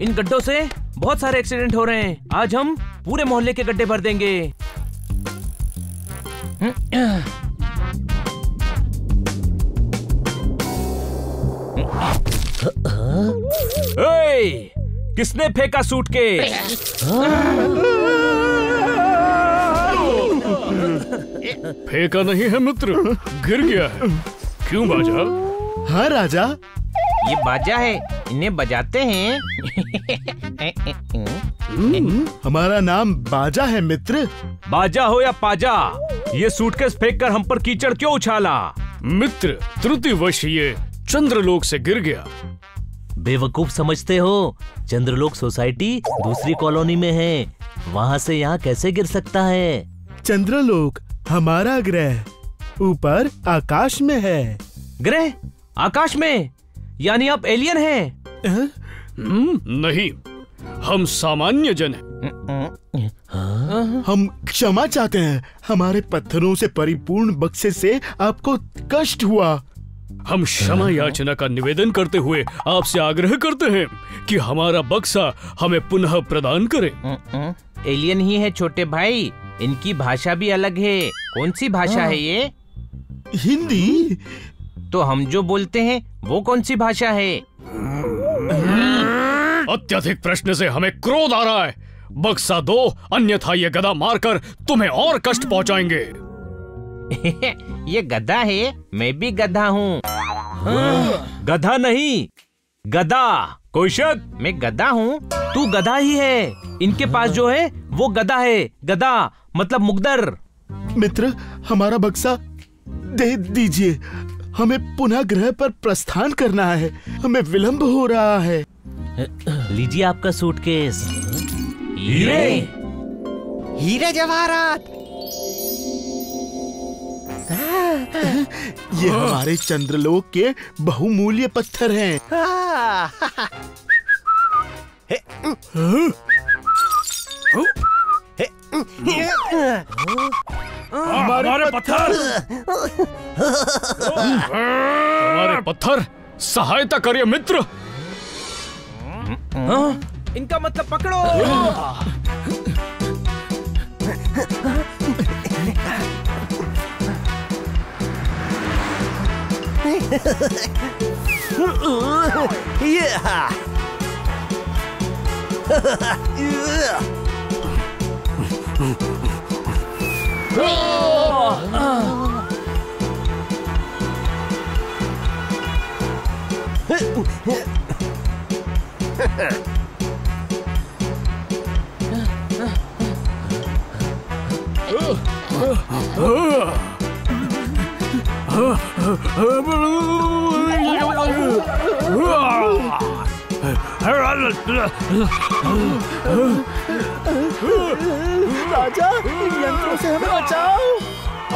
इन गड्ढों से बहुत सारे एक्सीडेंट हो रहे हैं। आज हम पूरे मोहल्ले के गड्ढे भर देंगे। ए, किसने फेंका सूटकेस? फेंका नहीं है मित्र, गिर गया है। क्यों बाजा? हाँ राजा, ये बाजा है, इन्हें बजाते हैं। हमारा नाम बाजा है मित्र। बाजा हो या पाजा, ये सूटकेस फेंककर हम पर कीचड़ क्यों उछाला? मित्र त्रुटिवश ये चंद्रलोक से गिर गया। बेवकूफ समझते हो? चंद्रलोक सोसाइटी दूसरी कॉलोनी में है, वहाँ से यहाँ कैसे गिर सकता है? चंद्रलोक हमारा ग्रह ऊपर आकाश में है। ग्रह आकाश में, यानी आप एलियन हैं? नहीं, हम सामान्य जन हैं। हम क्षमा चाहते हैं, हमारे पत्थरों से परिपूर्ण बक्से से आपको कष्ट हुआ। हम क्षमा याचना का निवेदन करते हुए आपसे आग्रह करते हैं कि हमारा बक्सा हमें पुनः प्रदान करें। एलियन ही है छोटे भाई, इनकी भाषा भी अलग है। कौन सी भाषा है ये? हिंदी। तो हम जो बोलते हैं वो कौन सी भाषा है? अत्यधिक प्रश्न से हमें क्रोध आ रहा है। बक्सा दो, अन्यथा ये गधा मारकर तुम्हें और कष्ट पहुंचाएंगे। ये गधा है, मैं भी गधा हूँ। गधा नहीं, गधा। कोई शक? मैं गधा हूँ, तू गधा ही है। इनके पास जो है वो गधा है। गधा मतलब मुकदर। मित्र हमारा बक्सा दे दीजिए, हमें पुनः ग्रह पर प्रस्थान करना है, हमें विलंब हो रहा है। लीजिए आपका सूटकेस। हीरे जवाहरात, ये हमारे चंद्रलोक के बहुमूल्य पत्थर हैं। हमारे पत्थर सहायता करिए मित्र। इनका मतलब पकड़ो। राजा, इन यंत्रों से हमें बचाओ।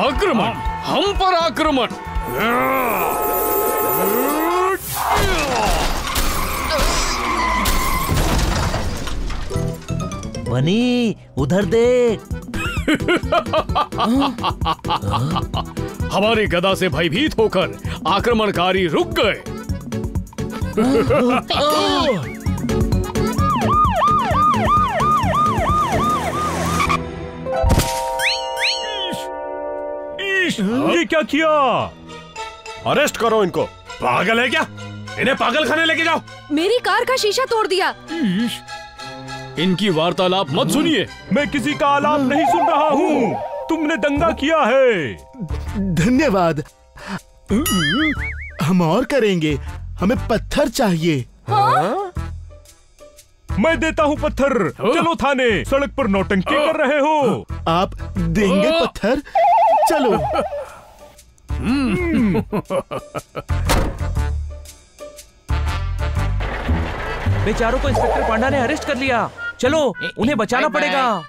आक्रमण, हम पर आक्रमण। बनी उधर देख। हमारे गदा से भयभीत होकर आक्रमणकारी रुक गए। ये क्या किया? अरेस्ट करो इनको। पागल है क्या? इन्हें पागल खाने लेके जाओ। मेरी कार का शीशा तोड़ दिया। इनकी वार्तालाप मत सुनिए। मैं किसी का आलाप नहीं सुन रहा हूँ। तुमने दंगा किया है। धन्यवाद, हम और करेंगे। हमें पत्थर चाहिए। हाँ? मैं देता हूँ पत्थर। चलो थाने। सड़क पर नौटंकी कर रहे हो। आप देंगे पत्थर? चलो। बेचारों को इंस्पेक्टर पांडा ने अरेस्ट कर लिया। चलो उन्हें बचाना पड़ेगा।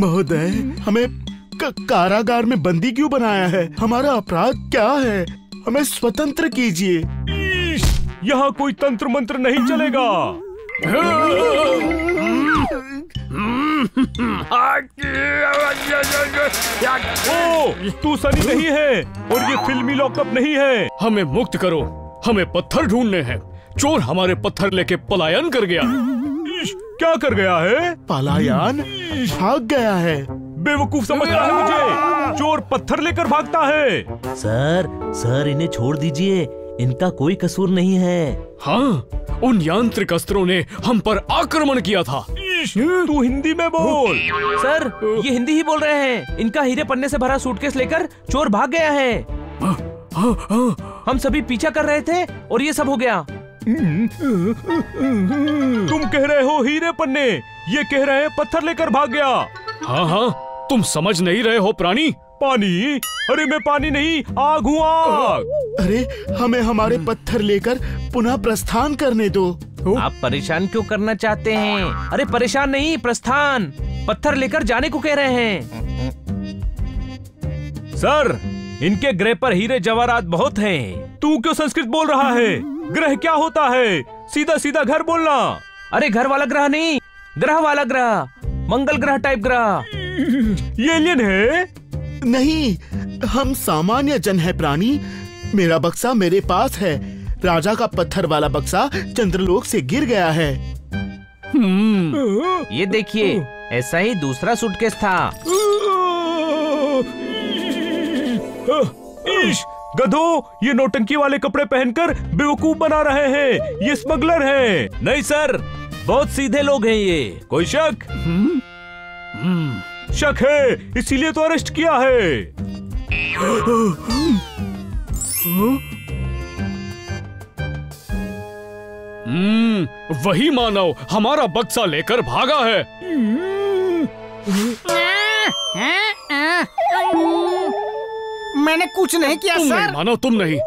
महोदय, हमें कारागार में बंदी क्यों बनाया है? हमारा अपराध क्या है? हमें स्वतंत्र कीजिए। यहाँ कोई तंत्र मंत्र नहीं चलेगा। तू सनी नहीं है और ये फिल्मी लॉकअप नहीं है। हमें मुक्त करो, हमें पत्थर ढूंढने हैं। चोर हमारे पत्थर लेके पलायन कर गया। क्या कर गया है? पलायन, भाग गया है। बेवकूफ समझता है मुझे? चोर पत्थर लेकर भागता है। सर इन्हें छोड़ दीजिए, इनका कोई कसूर नहीं है। हाँ, उन यांत्रिक अस्त्रों ने हम पर आक्रमण किया था। तू हिंदी में बोल। सर, ये हिंदी ही बोल रहे हैं। इनका हीरे पन्ने से भरा सूटकेस लेकर चोर भाग गया है। हम सभी पीछा कर रहे थे और ये सब हो गया। तुम कह रहे हो हीरे पन्ने, ये कह रहे हैं पत्थर लेकर भाग गया। हाँ, तुम समझ नहीं रहे हो प्राणी। पानी? अरे मैं पानी नहीं, आग हूँ, आग। अरे हमें हमारे पत्थर लेकर पुनः प्रस्थान करने दो। आप परेशान क्यों करना चाहते हैं? अरे परेशान नहीं, प्रस्थान। पत्थर लेकर जाने को कह रहे हैं। सर, इनके ग्रह पर हीरे जवाहरात बहुत हैं। तू क्यों संस्कृत बोल रहा है? ग्रह क्या होता है? सीधा सीधा घर बोलना। अरे घर वाला ग्रह नहीं, ग्रह वाला ग्रह, मंगल ग्रह टाइप ग्रह। ये एलियन है? नहीं, हम सामान्य जन है प्राणी। मेरा बक्सा मेरे पास है, राजा का पत्थर वाला बक्सा चंद्रलोक से गिर गया है। ये देखिए, ऐसा ही दूसरा सूटकेस था। गधो, ये नौटंकी वाले कपड़े पहनकर बेवकूफ बना रहे हैं। ये स्मगलर है। नहीं सर, बहुत सीधे लोग हैं ये। कोई शक? शक है, इसीलिए तो अरेस्ट किया है। वही मानव हमारा बक्सा लेकर भागा है। मैंने कुछ नहीं किया सर। नहीं मानो तुम नहीं,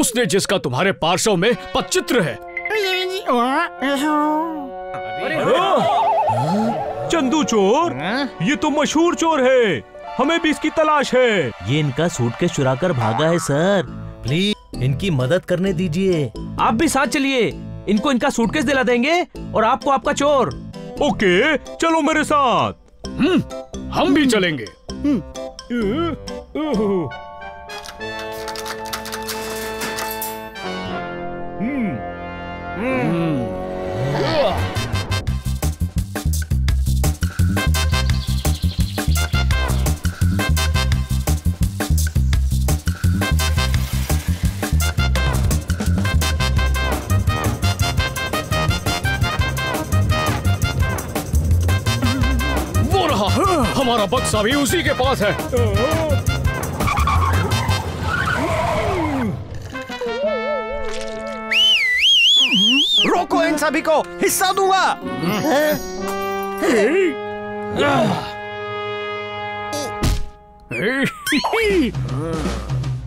उसने जिसका तुम्हारे पार्श्व में पदचित्र है। चंदू चोर, ये तो मशहूर चोर है, हमें भी इसकी तलाश है। ये इनका सूटकेस चुरा कर भागा है सर। प्लीज इनकी मदद करने दीजिए। आप भी साथ चलिए, इनको इनका सूटकेस दिला देंगे और आपको आपका चोर। ओके, चलो मेरे साथ। हम भी चलेंगे। वो रहा, हमारा बक्सा भी उसी के पास है। रोको इन सभी को, हिस्सा दूंगा।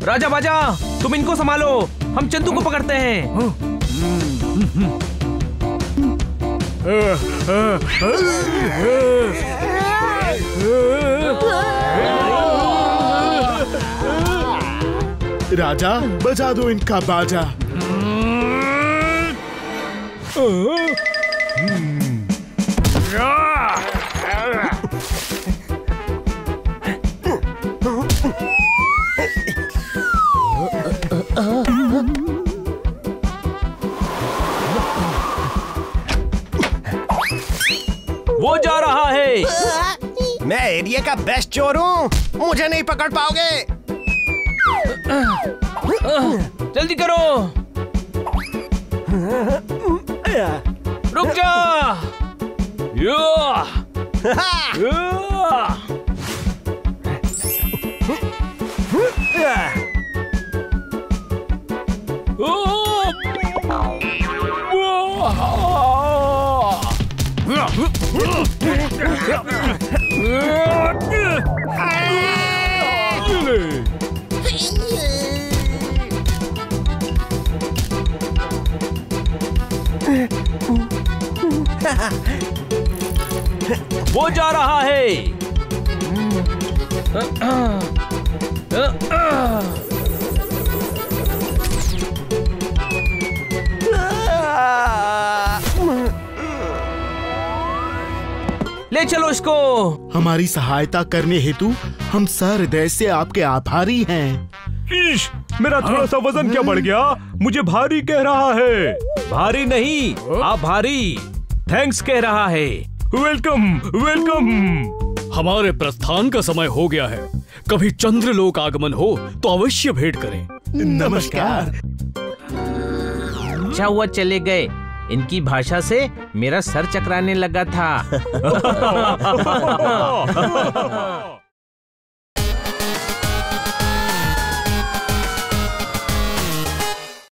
राजा बाजा, तुम इनको संभालो, हम चंदू को पकड़ते हैं। राजा, बजा दो इनका बाजा। वो जा रहा है। मैं एरिया का बेस्ट चोर हूँ, मुझे नहीं पकड़ पाओगे। जल्दी करो, रुक जा। वो जा रहा है। ले चलो इसको। हमारी सहायता करने हेतु हम सहृदय से आपके आभारी हैं। ईश, मेरा थोड़ा सा वजन क्या बढ़ गया, मुझे भारी कह रहा है। भारी नहीं, आभारी, थैंक्स कह रहा है। Welcome welcome. हमारे प्रस्थान का समय हो गया है, कभी चंद्रलोक आगमन हो तो अवश्य भेंट करें। नमस्कार। अच्छा हुआ चले गए, इनकी भाषा से मेरा सर चकराने लगा था।